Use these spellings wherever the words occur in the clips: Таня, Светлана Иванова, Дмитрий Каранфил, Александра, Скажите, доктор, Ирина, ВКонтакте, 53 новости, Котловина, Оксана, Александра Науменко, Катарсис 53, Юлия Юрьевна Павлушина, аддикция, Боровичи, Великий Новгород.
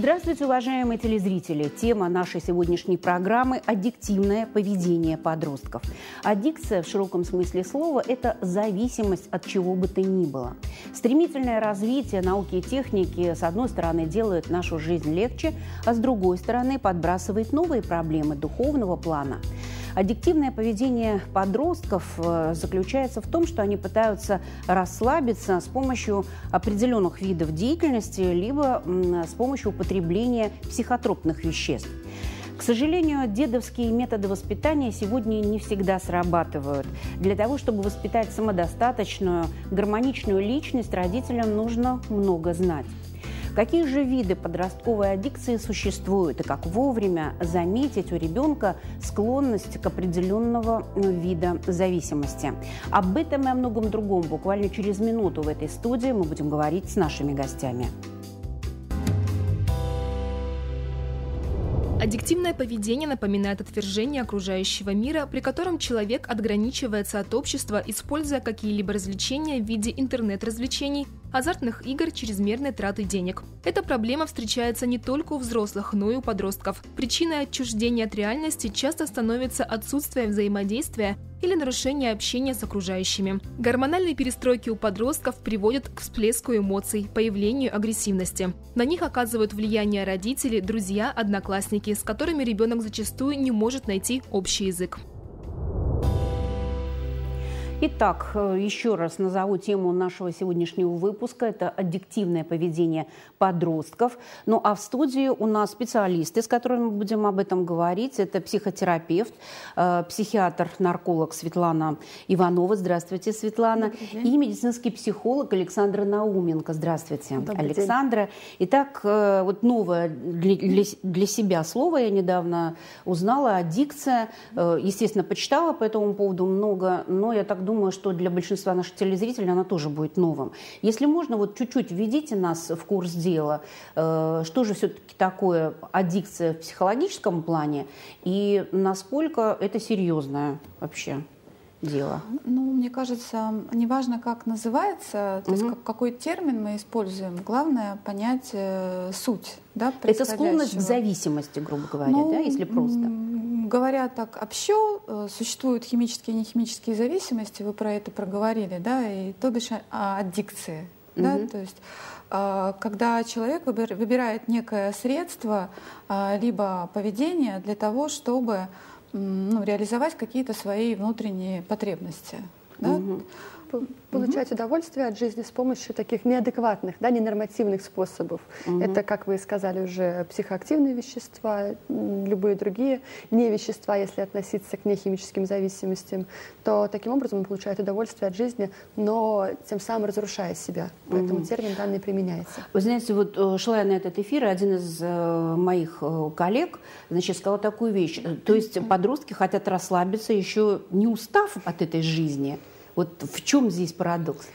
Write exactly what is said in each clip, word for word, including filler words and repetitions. Здравствуйте, уважаемые телезрители! Тема нашей сегодняшней программы – аддиктивное поведение подростков. Аддикция в широком смысле слова – это зависимость от чего бы то ни было. Стремительное развитие науки и техники, с одной стороны, делает нашу жизнь легче, а с другой стороны, подбрасывает новые проблемы духовного плана. Аддиктивное поведение подростков заключается в том, что они пытаются расслабиться с помощью определенных видов деятельности, либо с помощью употребления психотропных веществ. К сожалению, дедовские методы воспитания сегодня не всегда срабатывают. Для того, чтобы воспитать самодостаточную, гармоничную личность, родителям нужно много знать. Какие же виды подростковой аддикции существуют и как вовремя заметить у ребенка склонность к определенного вида зависимости? Об этом и о многом другом буквально через минуту в этой студии мы будем говорить с нашими гостями. Аддиктивное поведение напоминает отвержение окружающего мира, при котором человек отграничивается от общества, используя какие-либо развлечения в виде интернет-развлечений, азартных игр, чрезмерной траты денег. Эта проблема встречается не только у взрослых, но и у подростков. Причиной отчуждения от реальности часто становится отсутствие взаимодействия или нарушение общения с окружающими. Гормональные перестройки у подростков приводят к всплеску эмоций, появлению агрессивности. На них оказывают влияние родители, друзья, одноклассники, с которыми ребенок зачастую не может найти общий язык. Итак, еще раз назову тему нашего сегодняшнего выпуска. Это аддиктивное поведение подростков. Ну а в студии у нас специалисты, с которыми мы будем об этом говорить. Это психотерапевт, психиатр-нарколог Светлана Иванова. Здравствуйте, Светлана. И медицинский психолог Александра Науменко. Здравствуйте, добрый Александра. День. Итак, вот новое для, для себя слово я недавно узнала. Аддикция. Естественно, почитала по этому поводу много, но я так думаю, Думаю, что для большинства наших телезрителей она тоже будет новым. Если можно, вот чуть-чуть введите нас в курс дела, э, что же все-таки такое аддикция в психологическом плане и насколько это серьезное вообще дело? Ну, мне кажется, неважно, как называется, то угу. есть какой термин мы используем, главное понять э, суть. Да, это склонность к зависимости, грубо говоря, ну, да, если просто. Говоря так общо, существуют химические и нехимические зависимости, вы про это проговорили, да, и то бишь аддикции. Mm-hmm. Да, то есть, когда человек выбирает некое средство, либо поведение для того, чтобы ну, реализовать какие-то свои внутренние потребности. Да? Mm-hmm. Получать угу. удовольствие от жизни с помощью таких неадекватных, да, ненормативных способов. Угу. Это, как вы сказали уже, психоактивные вещества, любые другие не вещества, если относиться к нехимическим зависимостям, то таким образом он получает удовольствие от жизни, но тем самым разрушая себя. Поэтому угу. термин данный применяется. Вы знаете, вот шла я на этот эфир, и один из моих коллег, значит, сказал такую вещь. То есть подростки хотят расслабиться, еще не устав от этой жизни. Вот в чем здесь парадокс?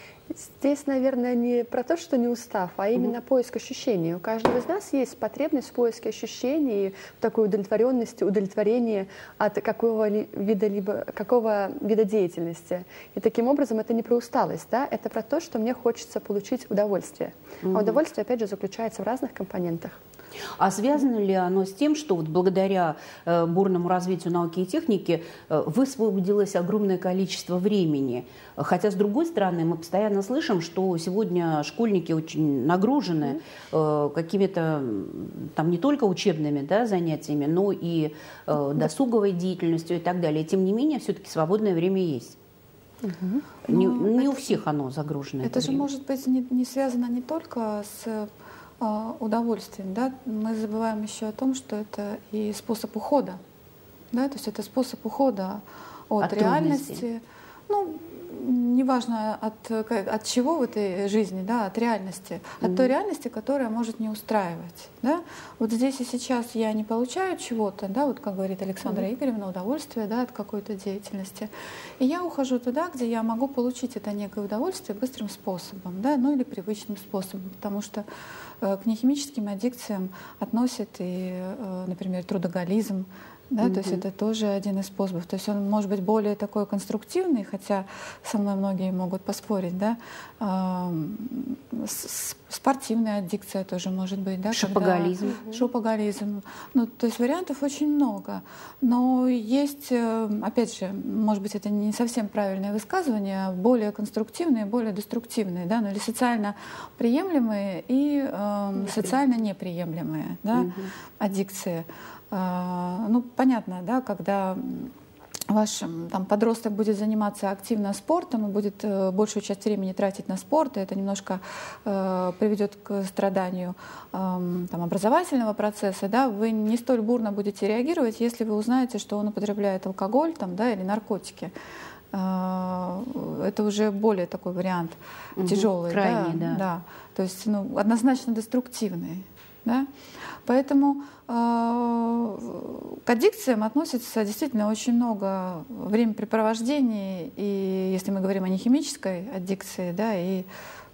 Здесь, наверное, не про то, что не устав, а именно mm-hmm. поиск ощущений. У каждого из нас есть потребность в поиске ощущений, такой удовлетворенности, удовлетворения от какого вида, либо, какого вида деятельности. И таким образом это не про усталость, да? Это про то, что мне хочется получить удовольствие. Mm-hmm. А удовольствие, опять же, заключается в разных компонентах. А связано ли оно с тем, что вот благодаря э, бурному развитию науки и техники э, высвободилось огромное количество времени? Хотя, с другой стороны, мы постоянно слышим, что сегодня школьники очень нагружены э, какими-то там не только учебными, да, занятиями, но и э, досуговой деятельностью и так далее. И, тем не менее, все-таки свободное время есть. Угу. Не, не это, у всех оно загружено. Это, это же время. Может быть не, не связано не только с... удовольствием, да, мы забываем еще о том, что это и способ ухода, да, то есть это способ ухода от, от реальности, ну, неважно от, от чего в этой жизни, да, от реальности, mm-hmm. от той реальности, которая может не устраивать, да, вот здесь и сейчас я не получаю чего-то, да, вот как говорит Александра mm-hmm. Игоревна, удовольствие, да, от какой-то деятельности, и я ухожу туда, где я могу получить это некое удовольствие быстрым способом, да, ну или привычным способом, потому что к нехимическим аддикциям относят и, например, трудоголизм. Да, mm-hmm. То есть это тоже один из способов. То есть он может быть более такой конструктивный, хотя со мной многие могут поспорить, да, э, с, Спортивная аддикция тоже может быть, да? Шопоголизм. Когда... Шопоголизм. Ну, то есть вариантов очень много. Но есть, опять же, может быть, это не совсем правильное высказывание, более конструктивные, более деструктивные, да, ну, или социально приемлемые и э, социально неприемлемые, да, угу. аддикции. Э, ну, понятно, да, когда... Ваш там, подросток будет заниматься активно спортом и будет э, большую часть времени тратить на спорт, и это немножко э, приведет к страданию э, там, образовательного процесса, да, вы не столь бурно будете реагировать, если вы узнаете, что он употребляет алкоголь там, да, или наркотики. Э, это уже более такой вариант угу, тяжелый. Крайний, да, да. да. То есть ну, однозначно деструктивный. Да? Поэтому э, к аддикциям относится действительно очень много времяпрепровождений, и если мы говорим о нехимической аддикции, да, и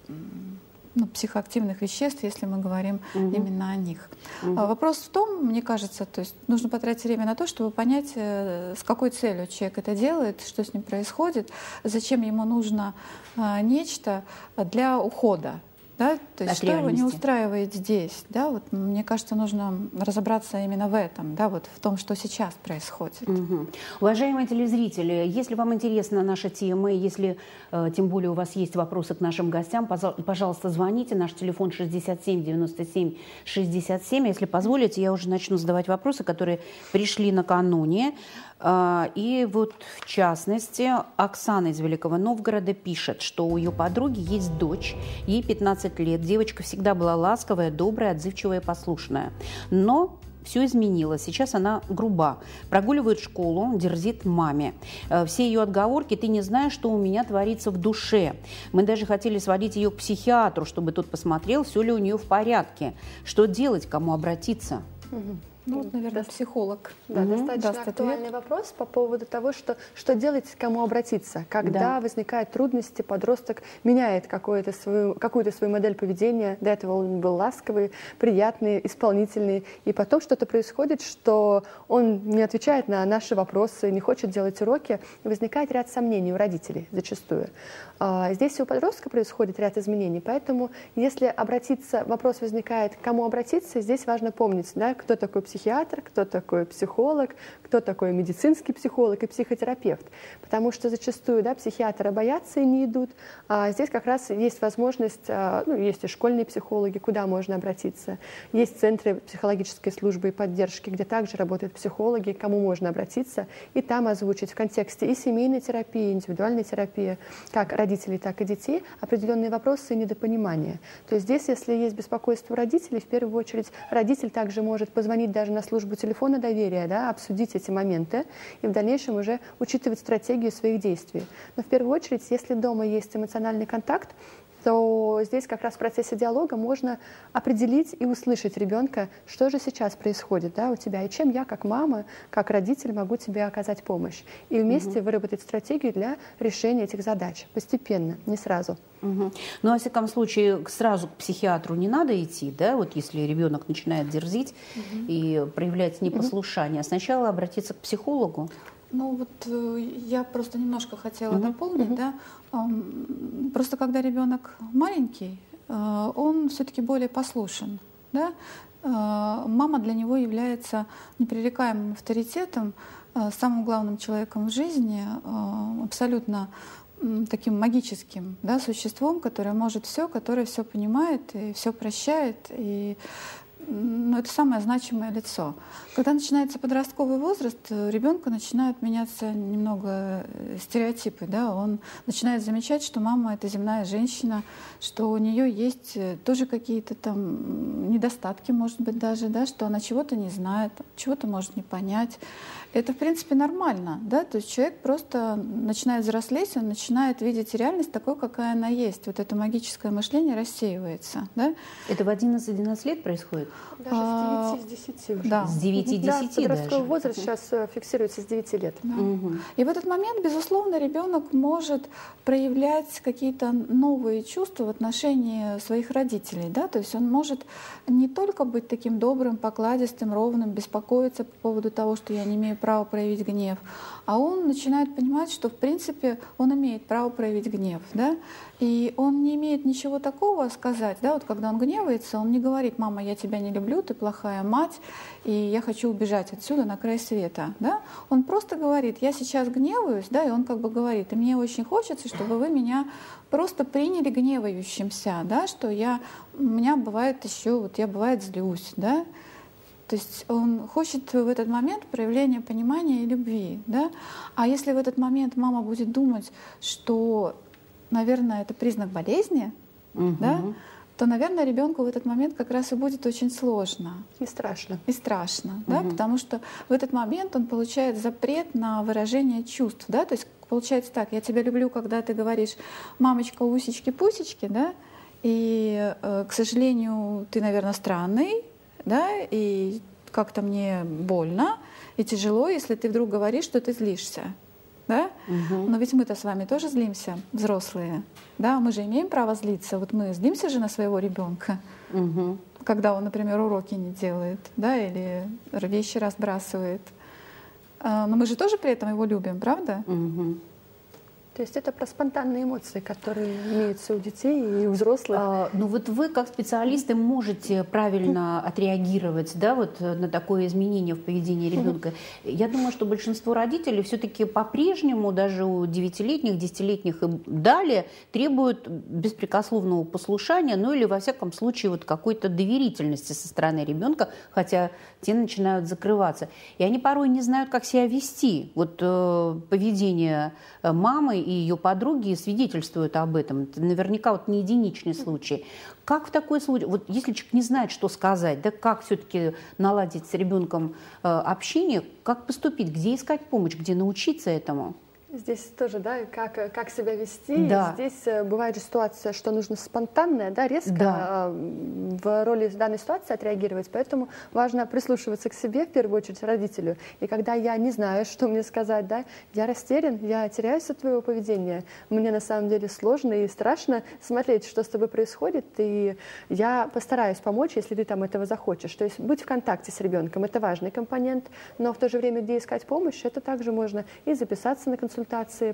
ну, психоактивных веществ, если мы говорим угу. именно о них. Угу. Вопрос в том, мне кажется, то есть нужно потратить время на то, чтобы понять, с какой целью человек это делает, что с ним происходит, зачем ему нужно э, нечто для ухода. Да, то есть, что его не устраивает здесь. Да? Вот, мне кажется, нужно разобраться именно в этом, да? Вот, в том, что сейчас происходит. Угу. Уважаемые телезрители, если вам интересна наша тема, если э, тем более у вас есть вопросы к нашим гостям, пожалуйста, звоните. Наш телефон шестьдесят семь девяносто семь шестьдесят семь. Если позволите, я уже начну задавать вопросы, которые пришли накануне. И вот, в частности, Оксана из Великого Новгорода пишет, что у ее подруги есть дочь, ей пятнадцать лет. Девочка всегда была ласковая, добрая, отзывчивая и послушная. Но все изменилось. Сейчас она груба. Прогуливает школу, дерзит маме. Все ее отговорки: «Ты не знаешь, что у меня творится в душе». Мы даже хотели сводить ее к психиатру, чтобы тот посмотрел, все ли у нее в порядке. Что делать, кому обратиться? Ну, вот, наверное, Доста... психолог. Да, угу. Достаточно актуальный ответ. Вопрос по поводу того, что, что делать, к кому обратиться. Когда да. возникают трудности, подросток меняет какую-то свою, какую-то свою модель поведения. До этого он был ласковый, приятный, исполнительный. И потом что-то происходит, что он не отвечает на наши вопросы, не хочет делать уроки. И возникает ряд сомнений у родителей зачастую. А здесь у подростка происходит ряд изменений. Поэтому, если обратиться, вопрос возникает, к кому обратиться, здесь важно помнить, да, кто такой психолог. Психиатр, кто такой психолог, кто такой медицинский психолог и психотерапевт. Потому что зачастую да, психиатры боятся и не идут. А здесь как раз есть возможность, ну, есть и школьные психологи, куда можно обратиться. Есть центры психологической службы и поддержки, где также работают психологи, к кому можно обратиться, и там озвучить в контексте и семейной терапии, и индивидуальной терапии, как родителей, так и детей, определенные вопросы и недопонимания. То есть здесь, если есть беспокойство родителей, в первую очередь родитель также может позвонить даже на службу телефона доверия, да, обсудить эти моменты и в дальнейшем уже учитывать стратегию своих действий. Но в первую очередь, если дома есть эмоциональный контакт, то здесь как раз в процессе диалога можно определить и услышать ребенка, что же сейчас происходит, да, у тебя, и чем я как мама, как родитель могу тебе оказать помощь. И вместе угу. выработать стратегию для решения этих задач постепенно, не сразу. Угу. Ну, во всяком случае, сразу к психиатру не надо идти, да, вот если ребенок начинает дерзить угу. и проявлять непослушание, угу. сначала обратиться к психологу. Ну вот я просто немножко хотела uh-huh. дополнить, uh-huh. да, просто когда ребенок маленький, он все-таки более послушен, да, мама для него является непререкаемым авторитетом, самым главным человеком в жизни, абсолютно таким магическим, да, существом, которое может все, которое все понимает и все прощает, и но это самое значимое лицо. Когда начинается подростковый возраст, у ребенка начинают меняться немного стереотипы. Да? Он начинает замечать, что мама — это земная женщина, что у нее есть тоже какие-то там недостатки, может быть, даже, да? Что она чего-то не знает, чего-то может не понять. Это, в принципе, нормально. Да? То есть человек просто начинает взрослеть, он начинает видеть реальность такой, какая она есть. Вот это магическое мышление рассеивается. Да? Это в одиннадцать-двенадцать лет происходит? Даже с девяти до десяти уже. Да. С девяти до десяти да, подростковый возраст сейчас фиксируется с девяти лет. Да. Угу. И в этот момент, безусловно, ребенок может проявлять какие-то новые чувства в отношении своих родителей. Да? То есть он может не только быть таким добрым, покладистым, ровным, беспокоиться по поводу того, что я не имею права проявить гнев, а он начинает понимать, что в принципе он имеет право проявить гнев. Да? И он не имеет ничего такого сказать. Да? Вот когда он гневается, он не говорит: «Мама, я тебя не люблю, ты плохая мать, и я хочу убежать отсюда на край света». Да? Он просто говорит: я сейчас гневаюсь, да, и он как бы говорит: и мне очень хочется, чтобы вы меня просто приняли гневающимся, да, что я, у меня бывает еще, вот я бывает злюсь, да. То есть он хочет в этот момент проявления понимания и любви, да. А если в этот момент мама будет думать, что, наверное, это признак болезни, угу. да, то, наверное, ребенку в этот момент как раз и будет очень сложно. И страшно. И страшно, угу. да, потому что в этот момент он получает запрет на выражение чувств, да, то есть получается так: я тебя люблю, когда ты говоришь: мамочка, усечки-пусечки, да, и, э, к сожалению, ты, наверное, странный, да, и как-то мне больно и тяжело, если ты вдруг говоришь, что ты злишься. Да? Угу. Но ведь мы-то с вами тоже злимся, взрослые. Да? Мы же имеем право злиться. Вот мы злимся же на своего ребенка, угу. когда он, например, уроки не делает, да? Или вещи разбрасывает. Но мы же тоже при этом его любим, правда? Угу. То есть это про спонтанные эмоции, которые имеются у детей и у взрослых. А, ну вот вы как специалисты можете правильно отреагировать, да, вот на такое изменение в поведении ребенка. Я думаю, что большинство родителей все-таки по-прежнему, даже у девятилетних, десятилетних и далее, требуют беспрекословного послушания, ну или во всяком случае вот какой-то доверительности со стороны ребенка, хотя те начинают закрываться. И они порой не знают, как себя вести. Вот э, поведение мамы и ее подруги свидетельствуют об этом. Это наверняка вот не единичный случай. Как в такой случае, вот если человек не знает, что сказать, да, как все-таки наладить с ребенком э, общение, как поступить, где искать помощь, где научиться этому? Здесь тоже, да, как, как себя вести. Да. Здесь бывает же ситуация, что нужно спонтанно, да, резко да. в роли данной ситуации отреагировать. Поэтому важно прислушиваться к себе, в первую очередь, родителю. И когда я не знаю, что мне сказать, да, я растерян, я теряюсь от твоего поведения. Мне на самом деле сложно и страшно смотреть, что с тобой происходит. И я постараюсь помочь, если ты там этого захочешь. То есть быть в контакте с ребенком — это важный компонент. Но в то же время, где искать помощь, это также можно и записаться на консультацию,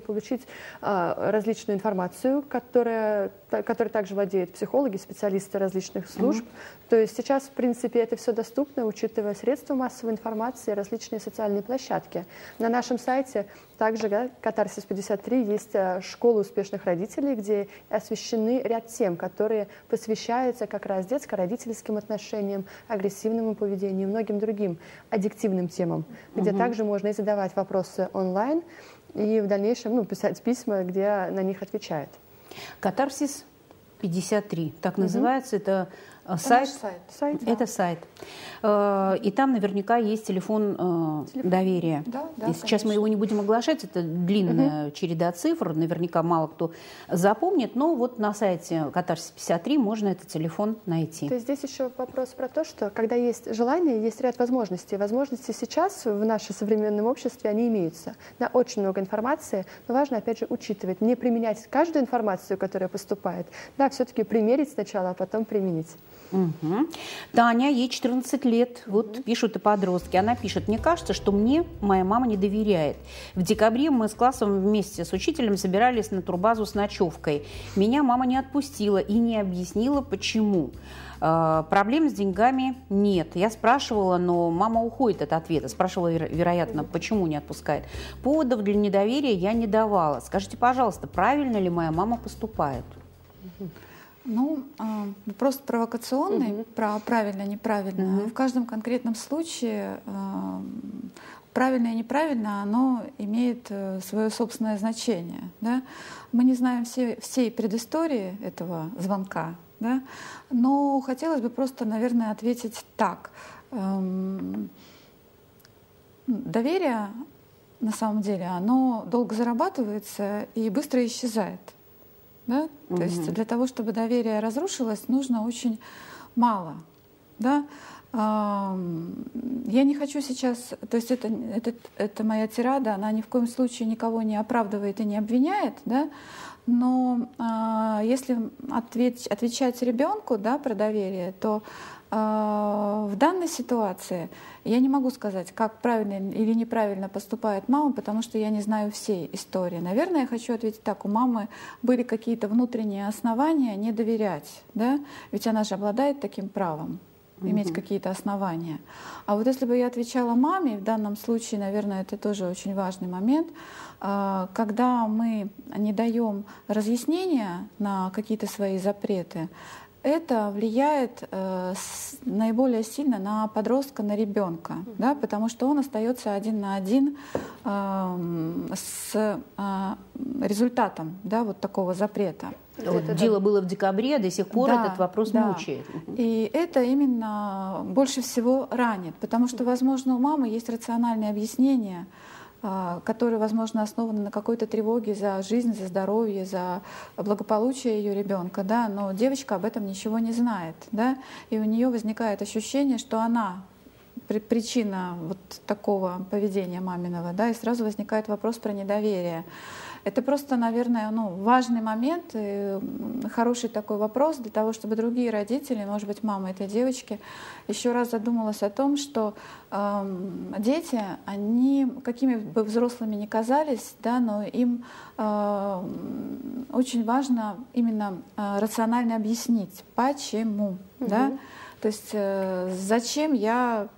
получить а, различную информацию, которая, та, которой также владеют психологи, специалисты различных служб. Mm-hmm. То есть сейчас, в принципе, это все доступно, учитывая средства массовой информации, различные социальные площадки. На нашем сайте также, да, Катарсис пятьдесят три, есть школа успешных родителей, где освещены ряд тем, которые посвящаются как раз детско-родительским отношениям, агрессивному поведению и многим другим аддиктивным темам, mm-hmm. где также можно и задавать вопросы онлайн, и в дальнейшем, ну, писать письма, где на них отвечают. Катарсис пятьдесят три, так угу. называется, это сайт. сайт. сайт это да. сайт. И там наверняка есть телефон, телефон. доверия. Да, да, и сейчас конечно. мы его не будем оглашать, это длинная угу. череда цифр, наверняка мало кто запомнит, но вот на сайте Катарсис пятьдесят три можно этот телефон найти. То есть здесь еще вопрос про то, что когда есть желание, есть ряд возможностей. Возможности сейчас в нашем современном обществе, они имеются. На очень много информации, но важно, опять же, учитывать, не применять каждую информацию, которая поступает. Да, все-таки примерить сначала, а потом применить. Угу. Таня, ей четырнадцать лет, вот угу. пишут и подростки. Она пишет: мне кажется, что мне моя мама не доверяет. В декабре мы с классом вместе с учителем собирались на турбазу с ночевкой. Меня мама не отпустила и не объяснила, почему. Э, проблем с деньгами нет. Я спрашивала, но мама уходит от ответа. Спрашивала, веро- вероятно, почему не отпускает. Поводов для недоверия я не давала. Скажите, пожалуйста, правильно ли моя мама поступает? Угу. Ну, просто провокационный, угу. про правильно, неправильно. Угу. В каждом конкретном случае правильно и неправильно, оно имеет свое собственное значение. Да? Мы не знаем все, всей предыстории этого звонка, да? Но хотелось бы просто, наверное, ответить так. Доверие, на самом деле, оно долго зарабатывается и быстро исчезает. Да? Угу. То есть для того, чтобы доверие разрушилось, нужно очень мало. да. Я не хочу сейчас, то есть это, это, это моя тирада, она ни в коем случае никого не оправдывает и не обвиняет, да? Но э, если ответь, отвечать ребенку, да, про доверие, то э, в данной ситуации я не могу сказать, как правильно или неправильно поступает мама, потому что я не знаю всей истории. Наверное, я хочу ответить так, у мамы были какие-то внутренние основания не доверять, да? Ведь она же обладает таким правом. Иметь какие-то основания. А вот если бы я отвечала маме, в данном случае, наверное, это тоже очень важный момент, когда мы не даем разъяснения на какие-то свои запреты, это влияет наиболее сильно на подростка, на ребенка, да, потому что он остается один на один с результатом, да, вот такого запрета. Вот это... Дело было в декабре, до сих пор да, этот вопрос да. мучает. И это именно больше всего ранит, потому что, возможно, у мамы есть рациональные объяснения, которые, возможно, основаны на какой-то тревоге за жизнь, за здоровье, за благополучие ее ребенка, да? Но девочка об этом ничего не знает, да? И у нее возникает ощущение, что она причина вот такого поведения маминого, да? И сразу возникает вопрос про недоверие. Это просто, наверное, ну, важный момент, и хороший такой вопрос для того, чтобы другие родители, может быть, мама этой девочки, еще раз задумалась о том, что э, дети, они какими бы взрослыми ни казались, да, но им э, очень важно именно э, рационально объяснить, почему, угу. да? То есть э, зачем я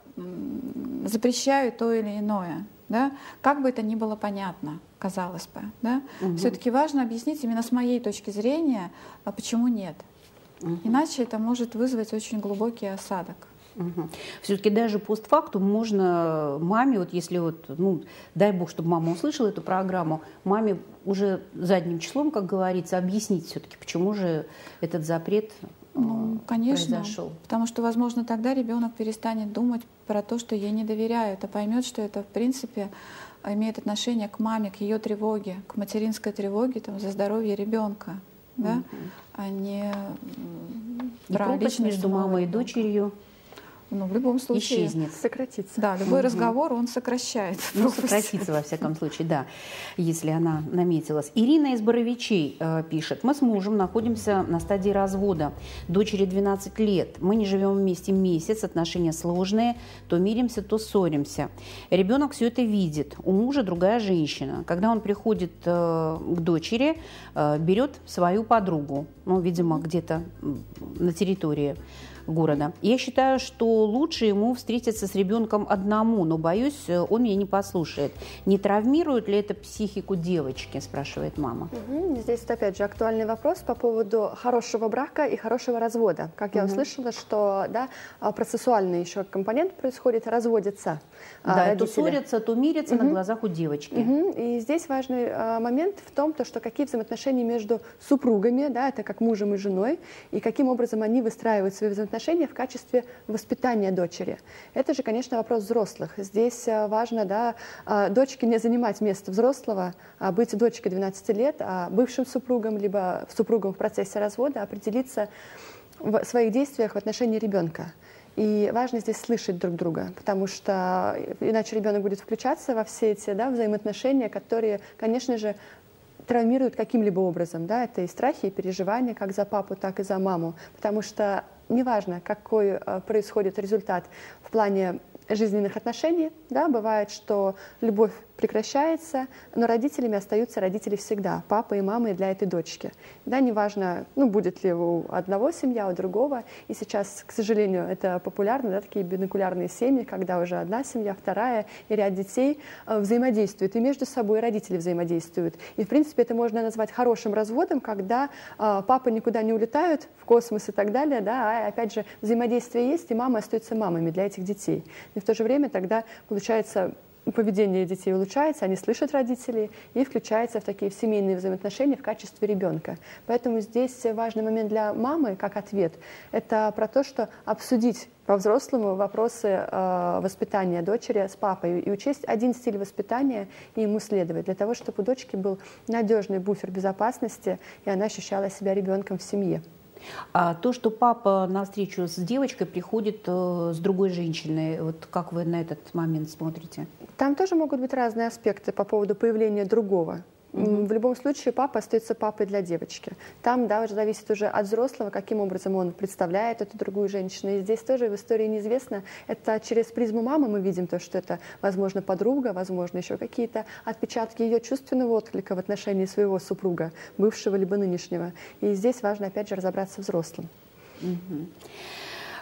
запрещаю то или иное. Да? Как бы это ни было понятно, казалось бы. Да? Угу. Все-таки важно объяснить именно с моей точки зрения, почему нет. Угу. Иначе это может вызвать очень глубокий осадок. Угу. Все-таки даже постфактум можно маме, вот если вот, ну, дай бог, чтобы мама услышала эту программу, маме уже задним числом, как говорится, объяснить все-таки, почему же этот запрет... Ну, конечно, произошел. Потому что, возможно, тогда ребенок перестанет думать про то, что ей не доверяют, а поймет, что это, в принципе, имеет отношение к маме, к ее тревоге, к материнской тревоге там, за здоровье ребенка, да? Mm-hmm. А не про личность между мамой и дочерью. Ну, в любом случае... Исчезнет. Сократится. Да, любой угу. разговор, он сокращает. Ну, сократится, во всяком случае, да, если она наметилась. Ирина из Боровичей э, пишет. Мы с мужем находимся на стадии развода. Дочери двенадцать лет. Мы не живем вместе месяц, отношения сложные. То миримся, то ссоримся. Ребенок все это видит. У мужа другая женщина. Когда он приходит э, к дочери, э, берет свою подругу. Ну, видимо, где-то на территории города. Я считаю, что лучше ему встретиться с ребенком одному, но, боюсь, он меня не послушает. Не травмирует ли это психику девочки, спрашивает мама. Угу. Здесь, опять же, актуальный вопрос по поводу хорошего брака и хорошего развода. Как я угу. услышала, что да, процессуальный еще компонент происходит, разводятся да, родители. То ссорятся, то мирятся угу. на глазах у девочки. Угу. И здесь важный момент в том, то, что какие взаимоотношения между супругами, да, это как мужем и женой, и каким образом они выстраивают свои взаимоотношения в качестве воспитания дочери. Это же, конечно, вопрос взрослых. Здесь важно, да, дочке не занимать место взрослого, а быть дочкой двенадцати лет, а бывшим супругом, либо супругом в процессе развода определиться в своих действиях в отношении ребенка. И важно здесь слышать друг друга, потому что иначе ребенок будет включаться во все эти, да, взаимоотношения, которые, конечно же, травмируют каким-либо образом. Да? Это и страхи, и переживания как за папу, так и за маму. Потому что неважно, какой происходит результат в плане жизненных отношений. Да? Бывает, что любовь прекращается, но родителями остаются родители всегда, папа и мама и для этой дочки. Да, неважно, ну, будет ли у одного семья, у другого. И сейчас, к сожалению, это популярно, да, такие бинокулярные семьи, когда уже одна семья, вторая и ряд детей взаимодействуют, и между собой родители взаимодействуют. И, в принципе, это можно назвать хорошим разводом, когда э, папа никуда не улетают в космос и так далее, да, а, опять же, взаимодействие есть, и мамы остаются мамами для этих детей. И в то же время тогда, получается, поведение детей улучшается, они слышат родителей и включаются в такие семейные взаимоотношения в качестве ребенка. Поэтому здесь важный момент для мамы, как ответ, это про то, что обсудить по-взрослому вопросы э, воспитания дочери с папой и учесть один стиль воспитания и ему следовать, для того, чтобы у дочки был надежный буфер безопасности, и она ощущала себя ребенком в семье. А то, что папа на встречу с девочкой приходит с другой женщиной, вот как вы на этот момент смотрите? Там тоже могут быть разные аспекты по поводу появления другого. Mm-hmm. В любом случае папа остается папой для девочки. Там, да, уже зависит уже от взрослого, каким образом он представляет эту другую женщину. И здесь тоже в истории неизвестно. Это через призму мамы мы видим то, что это, возможно, подруга, возможно, еще какие-то отпечатки ее чувственного отклика в отношении своего супруга, бывшего либо нынешнего. И здесь важно, опять же, разобраться взрослым. Mm-hmm.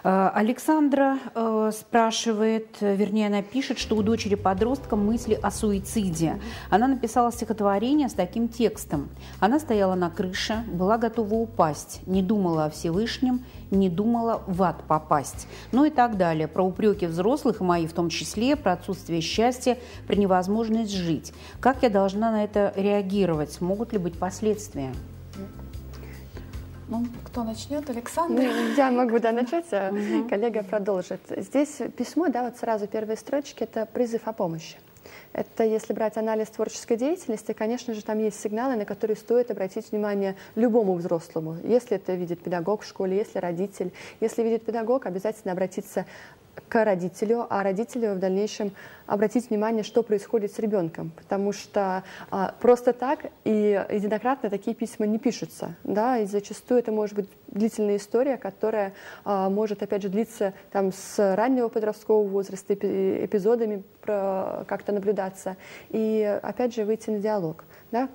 Александра спрашивает, вернее, она пишет, что у дочери-подростка мысли о суициде. Она написала стихотворение с таким текстом. Она стояла на крыше, была готова упасть, не думала о Всевышнем, не думала в ад попасть. Ну и так далее. Про упреки взрослых, и мои в том числе, про отсутствие счастья, про невозможность жить. Как я должна на это реагировать? Могут ли быть последствия? Ну, кто начнет? Александра? Я могу, да, начать, а угу. коллега продолжит. Здесь письмо, да, вот сразу первые строчки, это призыв о помощи. Это если брать анализ творческой деятельности, конечно же, там есть сигналы, на которые стоит обратить внимание любому взрослому. Если это видит педагог в школе, если родитель. Если видит педагог, обязательно обратиться к родителю, а родителю в дальнейшем обратить внимание, что происходит с ребенком. Потому что а, просто так и единократно такие письма не пишутся. Да? И зачастую это может быть длительная история, которая а, может, опять же, длиться там, с раннего подросткового возраста, эпизодами как-то наблюдаться. И, опять же, выйти на диалог. Да?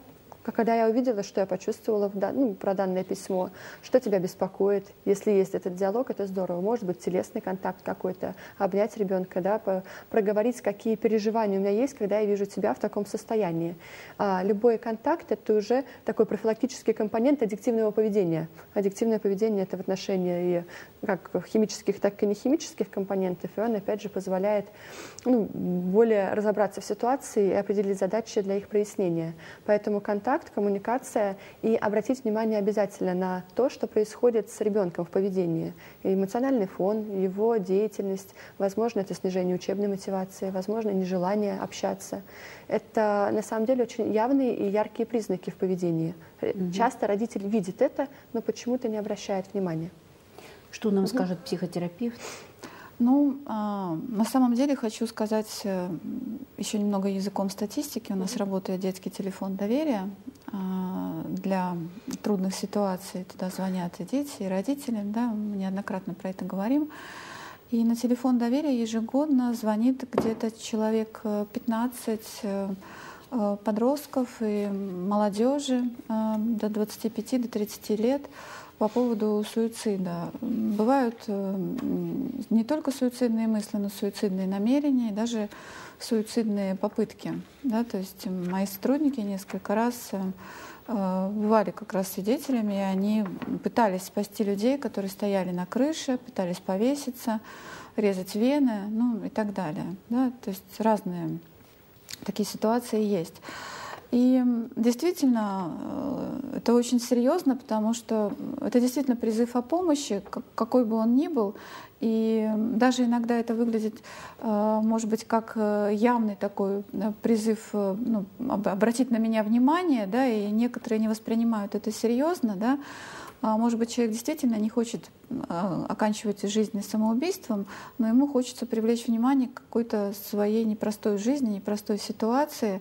Когда я увидела, что я почувствовала ну, про данное письмо, что тебя беспокоит, если есть этот диалог, это здорово. Может быть, телесный контакт какой-то, обнять ребенка, да, проговорить, какие переживания у меня есть, когда я вижу тебя в таком состоянии. А любой контакт — это уже такой профилактический компонент аддиктивного поведения. Аддиктивное поведение — это в отношении и как химических, так и нехимических компонентов, и он, опять же, позволяет ну, более разобраться в ситуации и определить задачи для их прояснения. Поэтому контакт, коммуникация, и обратить внимание обязательно на то, что происходит с ребенком в поведении. Эмоциональный фон, его деятельность, возможно, это снижение учебной мотивации, возможно, нежелание общаться. Это, на самом деле, очень явные и яркие признаки в поведении. Угу. Часто родитель видит это, но почему-то не обращает внимания. Что нам угу. скажет психотерапевт? Ну, на самом деле хочу сказать еще немного языком статистики. У нас работает детский телефон доверия для трудных ситуаций. Туда звонят и дети, и родители. Да, мы неоднократно про это говорим. И на телефон доверия ежегодно звонит где-то человек пятнадцать подростков и молодежи до двадцати пяти до тридцати лет. По поводу суицида. Бывают не только суицидные мысли, но и суицидные намерения, и даже суицидные попытки. Да? То есть мои сотрудники несколько раз бывали как раз свидетелями, и они пытались спасти людей, которые стояли на крыше, пытались повеситься, резать вены, ну и так далее. Да? То есть разные такие ситуации есть. И действительно, это очень серьезно, потому что это действительно призыв о помощи, какой бы он ни был. И даже иногда это выглядит, может быть, как явный такой призыв, ну, обратить на меня внимание, да, и некоторые не воспринимают это серьезно, да. Может быть, человек действительно не хочет оканчивать жизнь самоубийством, но ему хочется привлечь внимание к какой-то своей непростой жизни, непростой ситуации.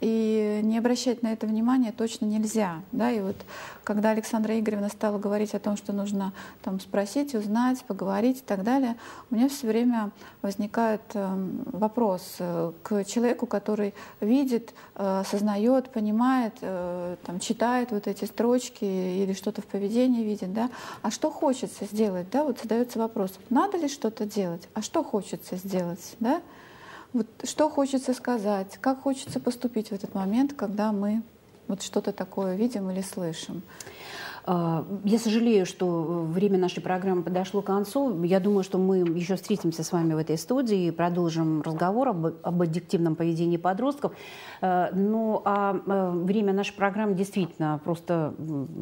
И не обращать на это внимание точно нельзя. Да? И вот когда Александра Игоревна стала говорить о том, что нужно там, спросить, узнать, поговорить и так далее, у меня все время возникает вопрос к человеку, который видит, осознает, понимает, там, читает вот эти строчки или что-то в поведении видит. Да? А что хочется сделать? Да? Вот задается вопрос, надо ли что-то делать? А что хочется сделать? Да? Вот что хочется сказать, как хочется поступить в этот момент, когда мы вот что-то такое видим или слышим. Я сожалею, что время нашей программы подошло к концу. Я думаю, что мы еще встретимся с вами в этой студии и продолжим разговор об, об аддиктивном поведении подростков. Ну, а время нашей программы действительно просто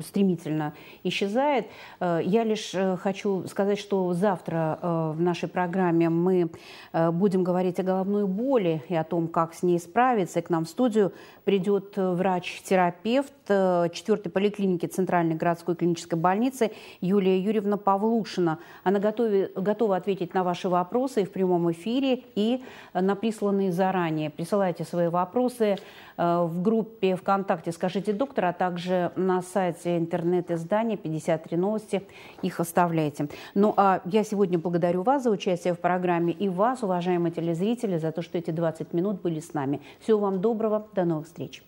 стремительно исчезает. Я лишь хочу сказать, что завтра в нашей программе мы будем говорить о головной боли и о том, как с ней справиться. И к нам в студию придет врач-терапевт четвёртой поликлиники Центральной городской городской клинической больницы Юлия Юрьевна Павлушина. Она готове, готова ответить на ваши вопросы и в прямом эфире, и на присланные заранее. Присылайте свои вопросы в группе ВКонтакте «Скажите доктора», а также на сайте интернет-издания пятьдесят три новости. Их оставляйте. Ну а я сегодня благодарю вас за участие в программе и вас, уважаемые телезрители, за то, что эти двадцать минут были с нами. Всего вам доброго. До новых встреч.